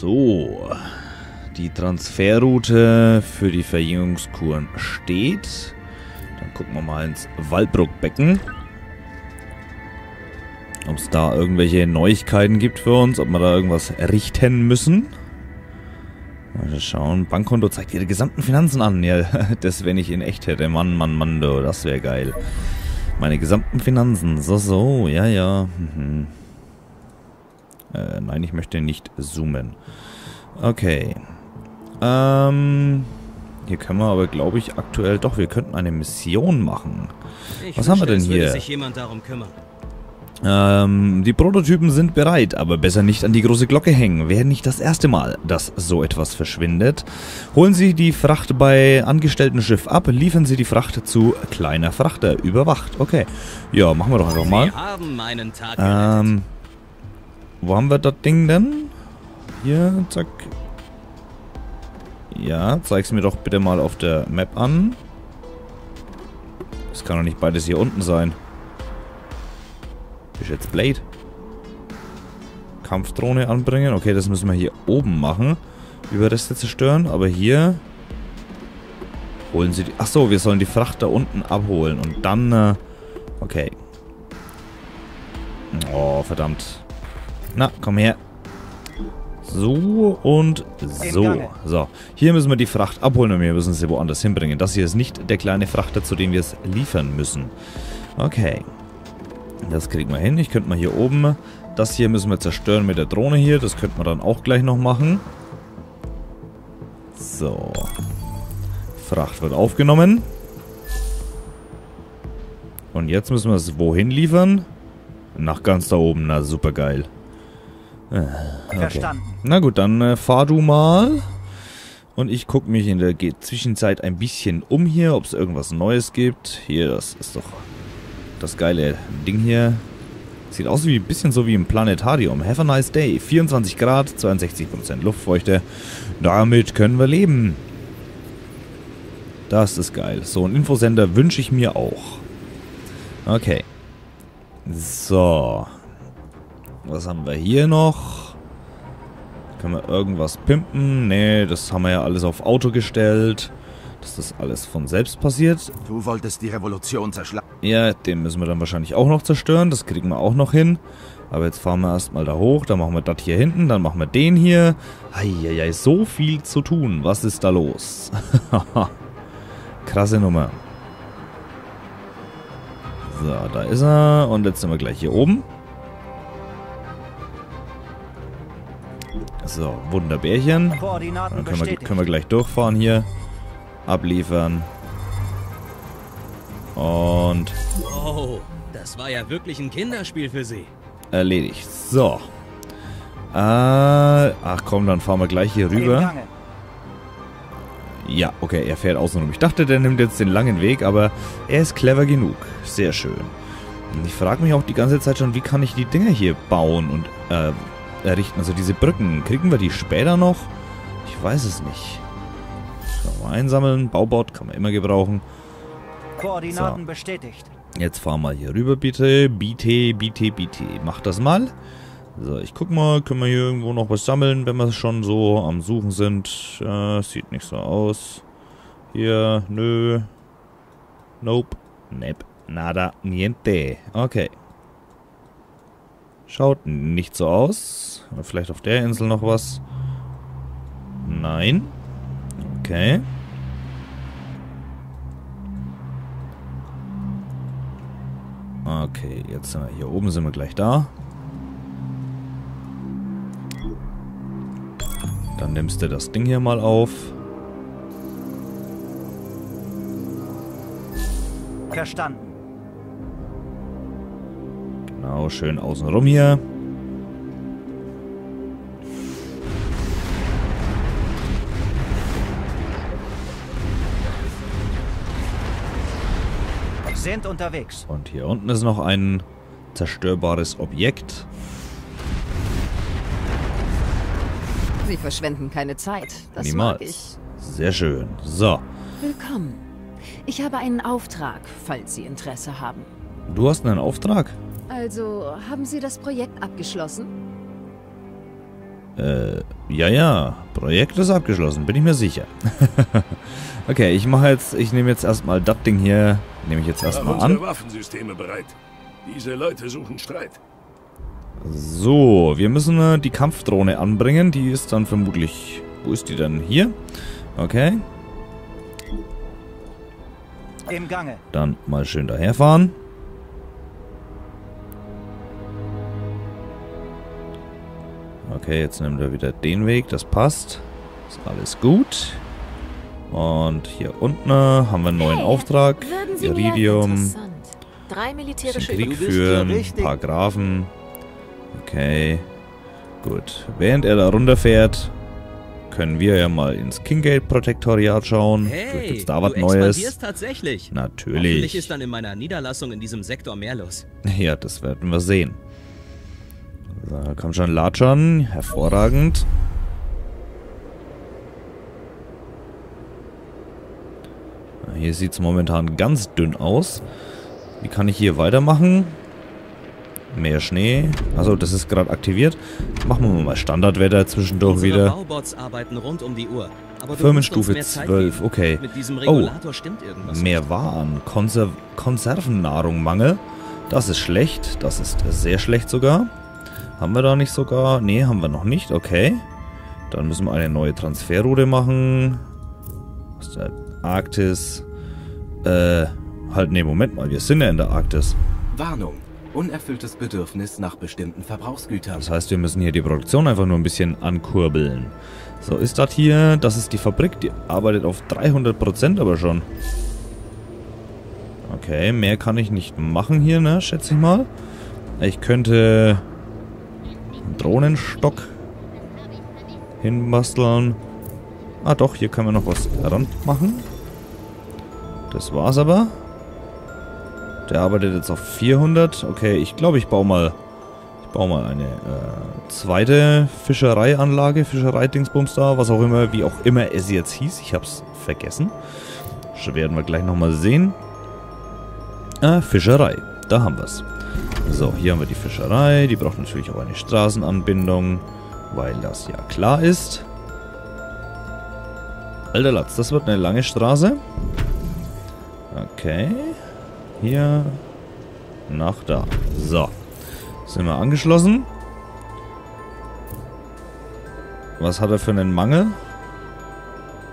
So, die Transferroute für die Verjüngungskuren steht. Dann gucken wir mal ins Walbruck-Becken. Ob es da irgendwelche Neuigkeiten gibt für uns, ob wir da irgendwas richten müssen. Mal schauen, Bankkonto zeigt ihre gesamten Finanzen an. Ja, das, wenn ich in echt hätte. Mann, Mann, Mann, du, das wäre geil. Meine gesamten Finanzen. So, so, ja, ja. Mhm. Nein, ich möchte nicht zoomen. Okay. Hier können wir aber, glaube ich, aktuell... Doch, wir könnten eine Mission machen. Was haben wir denn hier? Würde sich jemand darum kümmern. Die Prototypen sind bereit, aber besser nicht an die große Glocke hängen. Wäre nicht das erste Mal, dass so etwas verschwindet. Holen Sie die Fracht bei angestellten Schiff ab, liefern Sie die Fracht zu kleiner Frachter, überwacht. Okay, ja, machen wir doch einfach mal. Wo haben wir das Ding denn? Hier, zack. Ja, zeig's mir doch bitte mal auf der Map an. Das kann doch nicht beides hier unten sein. Ist jetzt Blade. Kampfdrohne anbringen. Okay, das müssen wir hier oben machen. Überreste zerstören. Aber hier holen sie die... Achso, wir sollen die Fracht da unten abholen. Und dann... okay. Oh, verdammt. Na, komm her. So und so. So, hier müssen wir die Fracht abholen und wir müssen sie woanders hinbringen. Das hier ist nicht der kleine Frachter, zu dem wir es liefern müssen. Okay. Das kriegen wir hin. Ich könnte mal hier oben... Das hier müssen wir zerstören mit der Drohne hier. Das könnten wir dann auch gleich noch machen. So. Fracht wird aufgenommen. Und jetzt müssen wir es wohin liefern? Nach ganz da oben. Na, super geil. Okay. Verstanden. Na gut, dann fahr du mal. Und ich gucke mich in der Zwischenzeit ein bisschen um hier, ob es irgendwas Neues gibt. Hier, das ist doch... Das geile Ding hier. Sieht aus wie ein bisschen so wie im Planetarium. Have a nice day. 24 Grad, 62% Luftfeuchte. Damit können wir leben. Das ist geil. So einen Infosender wünsche ich mir auch. Okay. So. Was haben wir hier noch? Können wir irgendwas pimpen? Nee, das haben wir ja alles auf Auto gestellt. Dass das alles von selbst passiert. Du wolltest die Revolution zerschlagen. Ja, den müssen wir dann wahrscheinlich auch noch zerstören. Das kriegen wir auch noch hin. Aber jetzt fahren wir erstmal da hoch. Dann machen wir das hier hinten. Dann machen wir den hier. Eieiei, so viel zu tun. Was ist da los? Krasse Nummer. So, da ist er. Und jetzt sind wir gleich hier oben. So, Wunderbärchen. Dann können wir gleich durchfahren hier. Abliefern. Und... Wow, das war ja wirklich ein Kinderspiel für sie. Erledigt. So. Ach komm, dann fahren wir gleich hier rüber. Ja, okay, er fährt außenrum. Ich dachte, der nimmt jetzt den langen Weg, aber er ist clever genug. Sehr schön. Und ich frage mich auch die ganze Zeit schon, wie kann ich die Dinger hier bauen und errichten? Also diese Brücken. Kriegen wir die später noch? Ich weiß es nicht. Einsammeln. Baubot kann man immer gebrauchen. Koordinaten bestätigt. Jetzt fahren wir hier rüber, bitte. Bitte. Mach das mal. So, ich guck mal. Können wir hier irgendwo noch was sammeln, wenn wir schon so am Suchen sind? Sieht nicht so aus. Hier, nö. Nope. Nep. Nada. Niente. Okay. Schaut nicht so aus. Vielleicht auf der Insel noch was. Nein. Okay. Okay, jetzt sind wir hier oben, sind wir gleich da. Dann nimmst du das Ding hier mal auf. Verstanden. Genau, schön außenrum hier. Sind unterwegs. Und hier unten ist noch ein zerstörbares Objekt. Sie verschwenden keine Zeit. Das mag ich. Sehr schön. So. Willkommen. Ich habe einen Auftrag, falls Sie Interesse haben. Du hast einen Auftrag? Also, haben Sie das Projekt abgeschlossen? Ja. Projekt ist abgeschlossen, bin ich mir sicher. Okay, ich nehme jetzt erstmal das Ding hier, unsere Waffensysteme bereit. Diese Leute suchen Streit. So, wir müssen die Kampfdrohne anbringen. Die ist dann vermutlich... Wo ist die denn? Hier? Okay. Im Gange. Dann mal schön daherfahren. Okay, jetzt nehmen wir wieder den Weg. Das passt. Ist alles gut. Und hier unten haben wir einen neuen Auftrag. Iridium. 3 militärische Krieg führen. Ein paar Grafen. Okay, gut. Während er da runterfährt, können wir ja mal ins Kinggate-Protektoriat schauen. Hey, gibt's da was Neues? Tatsächlich. Natürlich. Hoffentlich ist dann in meiner Niederlassung in diesem Sektor mehr los. Ja, das werden wir sehen. Da kommt schon Latschern. Hervorragend. Hier sieht es momentan ganz dünn aus. Wie kann ich hier weitermachen? Mehr Schnee. Achso, das ist gerade aktiviert. Machen wir mal Standardwetter zwischendurch wieder. Baubots arbeiten rund um die Uhr, aber Firmenstufe 12, okay. Mit diesem Regulator stimmt irgendwas. Mehr Waren. Konservennahrungmangel. Das ist schlecht. Das ist sehr schlecht sogar. Haben wir da nicht sogar? Ne, haben wir noch nicht. Okay. Dann müssen wir eine neue Transferroute machen. Aus der Arktis. Moment mal. Wir sind ja in der Arktis. Warnung. Unerfülltes Bedürfnis nach bestimmten Verbrauchsgütern. Das heißt, wir müssen hier die Produktion einfach nur ein bisschen ankurbeln. So ist das hier. Das ist die Fabrik. Die arbeitet auf 300% aber schon. Okay, mehr kann ich nicht machen hier, ne? Schätze ich mal. Ich könnte einen Drohnenstock hinbasteln. Ah doch, hier können wir noch was ran machen. Das war's aber. Der arbeitet jetzt auf 400. Okay, ich glaube, ich baue mal eine zweite Fischereianlage, Fischereidingsbums da, was auch immer, wie auch immer es jetzt hieß. Ich habe es vergessen. Das werden wir gleich nochmal sehen. Fischerei. Da haben wir es. So, hier haben wir die Fischerei. Die braucht natürlich auch eine Straßenanbindung, weil das ja klar ist. Alter Latz, das wird eine lange Straße. Okay. Hier nach da. So. Sind wir angeschlossen. Was hat er für einen Mangel?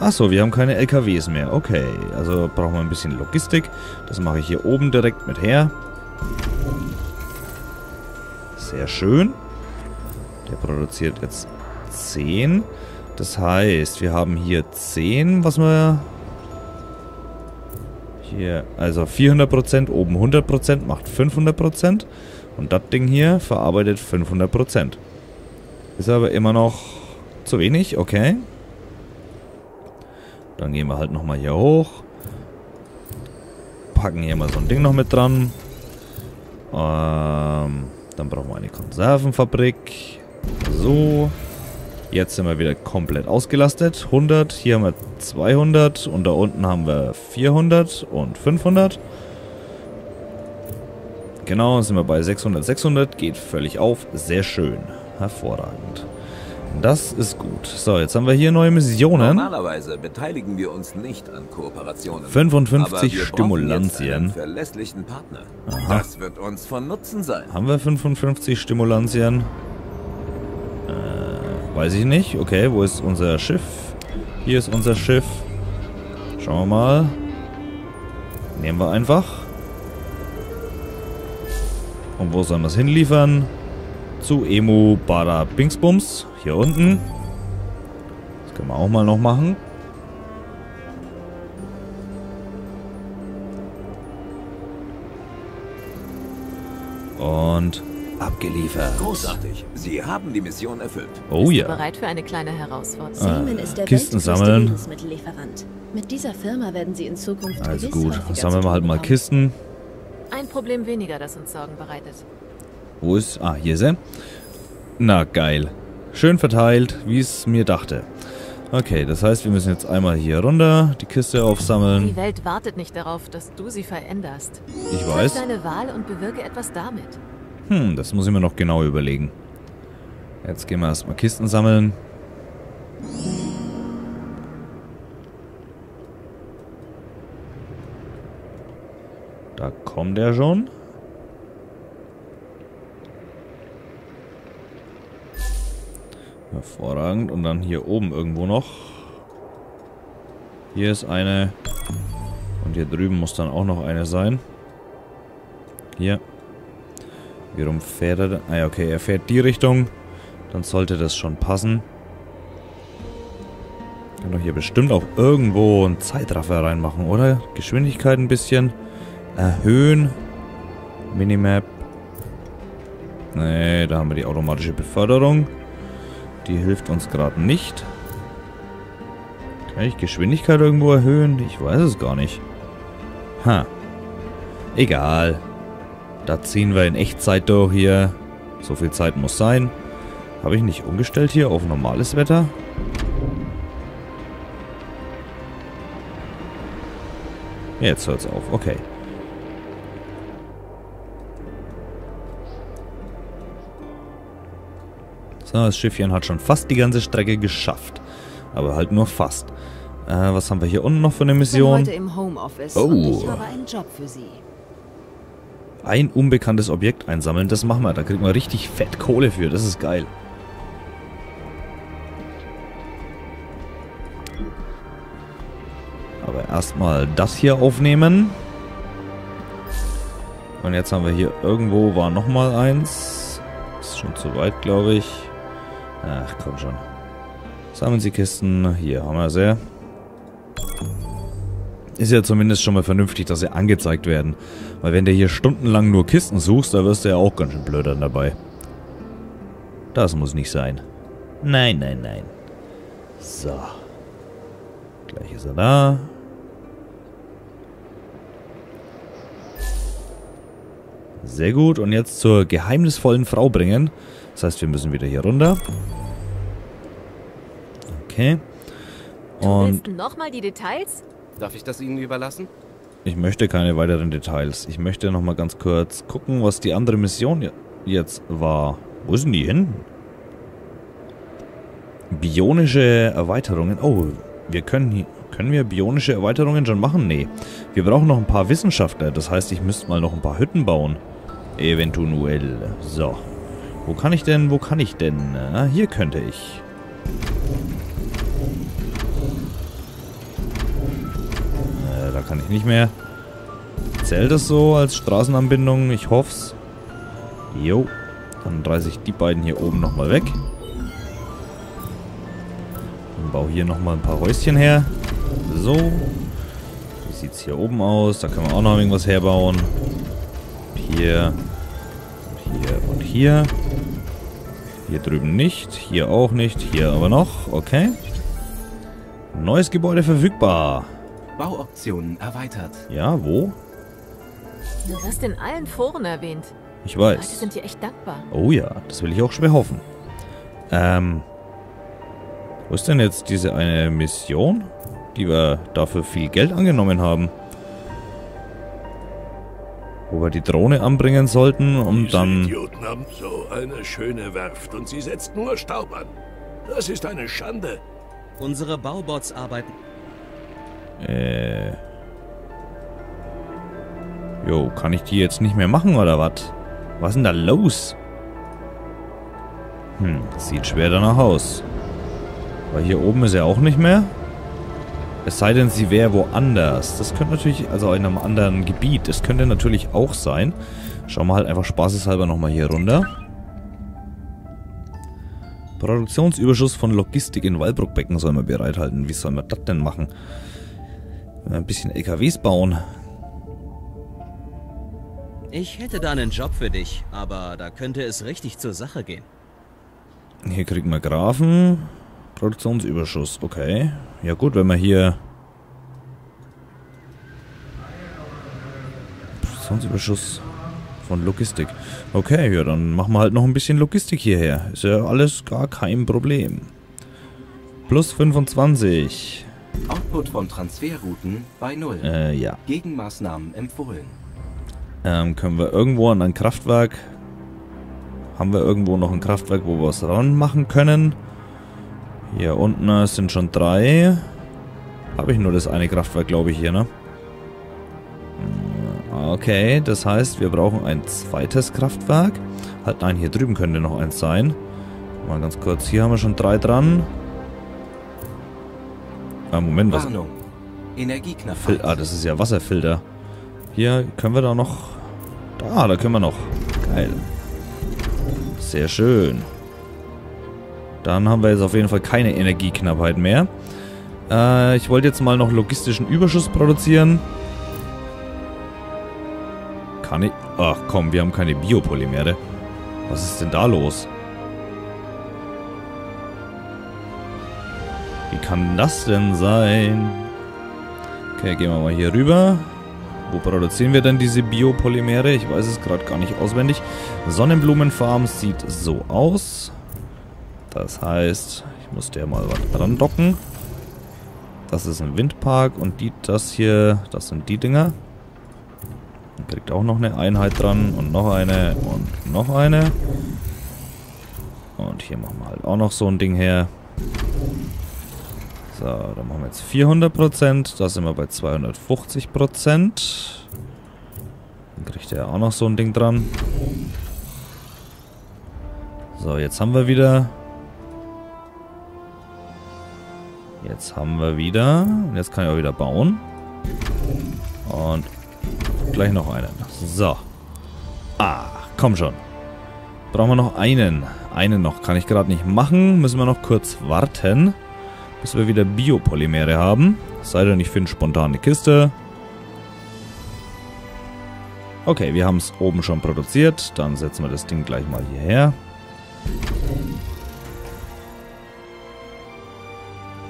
Achso, wir haben keine LKWs mehr. Okay. Also brauchen wir ein bisschen Logistik. Das mache ich hier oben direkt mit her. Sehr schön. Der produziert jetzt 10. Das heißt, wir haben hier 10, was wir... Hier, also 400%, oben 100%, macht 500%. Und das Ding hier verarbeitet 500%. Ist aber immer noch zu wenig, okay. Dann gehen wir halt nochmal hier hoch. Packen hier mal so ein Ding noch mit dran. Dann brauchen wir eine Konservenfabrik. So. Jetzt sind wir wieder komplett ausgelastet. 100, hier haben wir 200 und da unten haben wir 400 und 500. Genau, sind wir bei 600. 600 geht völlig auf. Sehr schön. Hervorragend. Das ist gut. So, jetzt haben wir hier neue Missionen. Normalerweise beteiligen wir uns nicht an Kooperationen. 55 Stimulantien. Verlässlichen Partner. Aha. Das wird uns von Nutzen sein. Haben wir 55 Stimulantien? Weiß ich nicht. Okay, wo ist unser Schiff? Hier ist unser Schiff. Schauen wir mal. Nehmen wir einfach. Und wo sollen wir es hinliefern? Zu Emu Bada Bingsbums. Hier unten. Das können wir auch mal noch machen. Und... abgeliefert. Großartig. Sie haben die Mission erfüllt. Oh ja. Bereit für eine kleine Herausforderung. Sayman ist der Kisten sammeln. Lebensmittellieferant. Mit dieser Firma werden Sie in Zukunft also gut. Sammeln wir halt mal Kisten. Ein Problem weniger, das uns Sorgen bereitet. Wo ist? Ah, hier ist er. Na geil. Schön verteilt, wie es mir dachte. Okay, das heißt, wir müssen jetzt einmal hier runter, die Kiste aufsammeln. Die Welt wartet nicht darauf, dass du sie veränderst. Ich weiß. Triff deine Wahl und bewirke etwas damit. Das muss ich mir noch genau überlegen. Jetzt gehen wir erstmal Kisten sammeln. Da kommt er schon. Hervorragend. Und dann hier oben irgendwo noch. Hier ist eine. Und hier drüben muss dann auch noch eine sein. Hier. Wie rum fährt er denn? Ah, okay, er fährt die Richtung. Dann sollte das schon passen. Ich kann doch hier bestimmt auch irgendwo einen Zeitraffer reinmachen, oder? Geschwindigkeit ein bisschen. Erhöhen. Minimap. Nee, da haben wir die automatische Beförderung. Die hilft uns gerade nicht. Kann ich Geschwindigkeit irgendwo erhöhen? Ich weiß es gar nicht. Ha. Egal. Da ziehen wir in Echtzeit durch hier. So viel Zeit muss sein. Habe ich nicht umgestellt hier auf normales Wetter? Jetzt hört es auf. Okay. So, das Schiffchen hat schon fast die ganze Strecke geschafft. Aber halt nur fast. Was haben wir hier unten noch für eine Mission? Ich bin heute im Homeoffice und ich habe einen Job für Sie. Ein unbekanntes Objekt einsammeln, das machen wir. Da kriegen wir richtig fett Kohle für. Das ist geil. Aber erstmal das hier aufnehmen. Und jetzt haben wir hier irgendwo war nochmal eins. Ist schon zu weit, glaube ich. Ach, komm schon. Sammeln Sie Kisten. Hier haben wir sie. Ist ja zumindest schon mal vernünftig, dass sie angezeigt werden. Weil wenn du hier stundenlang nur Kisten suchst, da wirst du ja auch ganz schön blöd dann dabei. Das muss nicht sein. Nein, nein, nein. So. Gleich ist er da. Sehr gut. Und jetzt zur geheimnisvollen Frau bringen. Das heißt, wir müssen wieder hier runter. Okay. Und du willst nochmal die Details? Darf ich das Ihnen überlassen? Ich möchte keine weiteren Details. Ich möchte nochmal ganz kurz gucken, was die andere Mission jetzt war. Wo sind die hin? Bionische Erweiterungen. Oh, wir können wir bionische Erweiterungen schon machen? Nee. Wir brauchen noch ein paar Wissenschaftler. Das heißt, ich müsste mal noch ein paar Hütten bauen. Eventuell. So. Wo kann ich denn? Wo kann ich denn? Ah, hier könnte ich. Da kann ich nicht mehr. Zählt das so als Straßenanbindung? Ich hoff's. Jo. Dann reiße ich die beiden hier oben nochmal weg. Und baue hier nochmal ein paar Häuschen her. So. Wie sieht's hier oben aus? Da können wir auch noch irgendwas herbauen. Hier. Hier und hier. Hier drüben nicht. Hier auch nicht. Hier aber noch. Okay. Neues Gebäude verfügbar. Bauoptionen erweitert. Ja, wo? Du wirst in allen Foren erwähnt. Ich weiß. Die Leute sind dir echt dankbar. Oh ja, das will ich auch schwer hoffen. Wo ist denn jetzt diese eine Mission, die wir dafür viel Geld angenommen haben? Wo wir die Drohne anbringen sollten und diese dann... Idioten haben so eine schöne Werft und sie setzt nur Staub an. Das ist eine Schande. Unsere Baubots arbeiten... Jo, kann ich die jetzt nicht mehr machen, oder was? Was ist denn da los? Hm, sieht schwer danach aus. Weil hier oben ist er auch nicht mehr. Es sei denn, sie wäre woanders. Das könnte natürlich, also in einem anderen Gebiet. Das könnte natürlich auch sein. Schauen wir halt einfach spaßeshalber nochmal hier runter. Produktionsüberschuss von Logistik in Walbruck-Becken sollen wir bereithalten. Wie sollen wir das denn machen? Ein bisschen LKWs bauen. Ich hätte da einen Job für dich, aber da könnte es richtig zur Sache gehen. Hier kriegen wir Grafen. Produktionsüberschuss, okay. Ja gut, wenn wir hier... Produktionsüberschuss von Logistik. Okay, ja, dann machen wir halt noch ein bisschen Logistik hierher. Ist ja alles gar kein Problem. Plus 25. Output von Transferrouten bei 0. Ja. Gegenmaßnahmen empfohlen. Können wir irgendwo an ein Kraftwerk... Haben wir irgendwo noch ein Kraftwerk, wo wir was ran machen können? Hier unten sind schon 3. Habe ich nur das eine Kraftwerk, glaube ich, hier, ne? Okay, das heißt, wir brauchen ein zweites Kraftwerk. Halt, nein, hier drüben könnte noch eins sein. Mal ganz kurz, hier haben wir schon 3 dran. Ah, Moment, was? Warnung. Energieknappheit. Ah, das ist ja Wasserfilter. Hier können wir da noch... Da können wir noch. Geil. Sehr schön. Dann haben wir jetzt auf jeden Fall keine Energieknappheit mehr. Ich wollte jetzt mal noch logistischen Überschuss produzieren. Kann ich... Ach komm, wir haben keine Biopolymere. Was ist denn da los? Wie kann das denn sein? Okay, gehen wir mal hier rüber. Wo produzieren wir denn diese Biopolymere? Ich weiß es gerade gar nicht auswendig. Sonnenblumenfarm sieht so aus. Das heißt, ich muss der mal dran docken. Das ist ein Windpark und das hier, das sind die Dinger. Man kriegt auch noch eine Einheit dran und noch eine und noch eine. Und hier machen wir halt auch noch so ein Ding her. So, da machen wir jetzt 400%. Da sind wir bei 250%. Dann kriegt er auch noch so ein Ding dran. So, jetzt haben wir wieder... Und jetzt kann ich auch wieder bauen. Und gleich noch einen. So. Ah, komm schon. Brauchen wir noch einen. Einen noch. Kann ich gerade nicht machen. Müssen wir noch kurz warten. Bis wir wieder Biopolymere haben. Sei denn, ich finde spontane Kiste. Okay, wir haben es oben schon produziert. Dann setzen wir das Ding gleich mal hierher.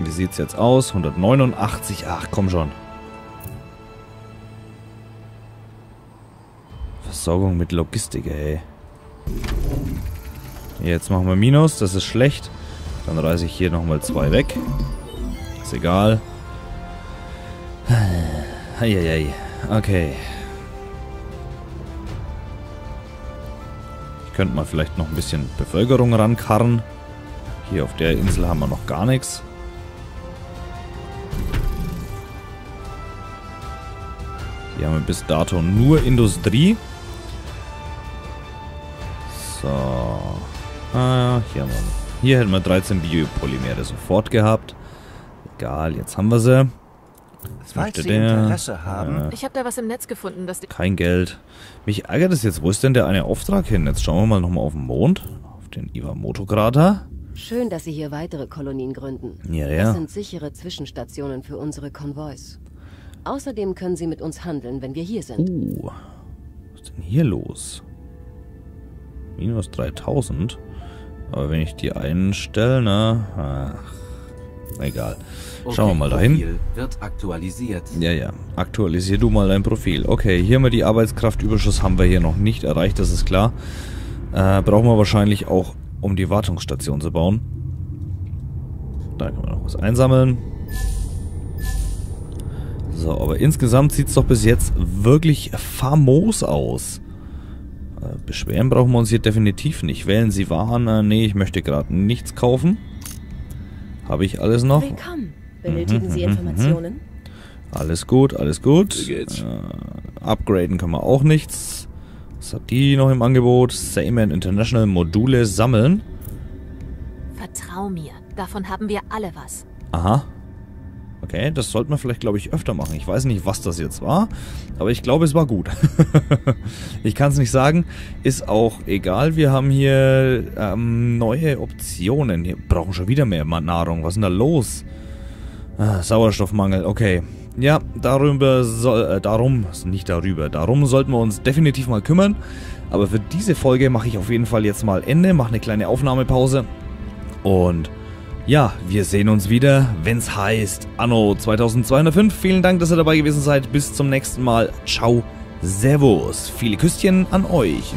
Wie sieht es jetzt aus? 189. Ach, komm schon. Versorgung mit Logistik, ey. Jetzt machen wir Minus. Das ist schlecht. Dann reiße ich hier nochmal 2 weg. Ist egal. Eieiei. Okay. Ich könnte mal vielleicht noch ein bisschen Bevölkerung rankarren. Hier auf der Insel haben wir noch gar nichts. Hier haben wir bis dato nur Industrie. So. Ah, hier haben wir... Hier hätten wir 13 Biopolymere sofort gehabt. Egal, jetzt haben wir sie. Falls Sie Interesse haben. Ich habe da was im Netz gefunden, das... Kein Geld. Mich ärgert es jetzt. Wo ist denn der eine Auftrag hin? Jetzt schauen wir mal nochmal auf den Mond. Auf den Iwamotokrater. Schön, dass Sie hier weitere Kolonien gründen. Ja, ja. Das sind sichere Zwischenstationen für unsere Konvois. Außerdem können Sie mit uns handeln, wenn wir hier sind. Was ist denn hier los? Minus 3000. Aber wenn ich die einstelle, ne? Ach, egal. Schauen wir mal dahin. Profil wird aktualisiert. Ja, ja. Aktualisier du mal dein Profil. Okay, hier haben wir die Arbeitskraftüberschuss, haben wir hier noch nicht erreicht, das ist klar. Brauchen wir wahrscheinlich auch, um die Wartungsstation zu bauen. Da können wir noch was einsammeln. So, aber insgesamt sieht es doch bis jetzt wirklich famos aus. Beschweren brauchen wir uns hier definitiv nicht. Wählen Sie Waren. Nee, ich möchte gerade nichts kaufen. Habe ich alles noch? Willkommen. Benötigen Sie Informationen? Alles gut, alles gut. Upgraden kann man auch nichts. Was hat die noch im Angebot? Sayman International Module sammeln. Vertrau mir. Davon haben wir alle was. Aha. Okay, das sollte man vielleicht, glaube ich, öfter machen. Ich weiß nicht, was das jetzt war, aber ich glaube, es war gut. Ich kann es nicht sagen. Ist auch egal. Wir haben hier neue Optionen. Wir brauchen schon wieder mehr Nahrung. Was ist denn da los? Ah, Sauerstoffmangel. Okay. Ja, darum sollten wir uns definitiv mal kümmern. Aber für diese Folge mache ich auf jeden Fall jetzt mal Ende. Mache eine kleine Aufnahmepause. Und... ja, wir sehen uns wieder, wenn's heißt Anno 2205. Vielen Dank, dass ihr dabei gewesen seid. Bis zum nächsten Mal. Ciao, Servus. Viele Küsschen an euch.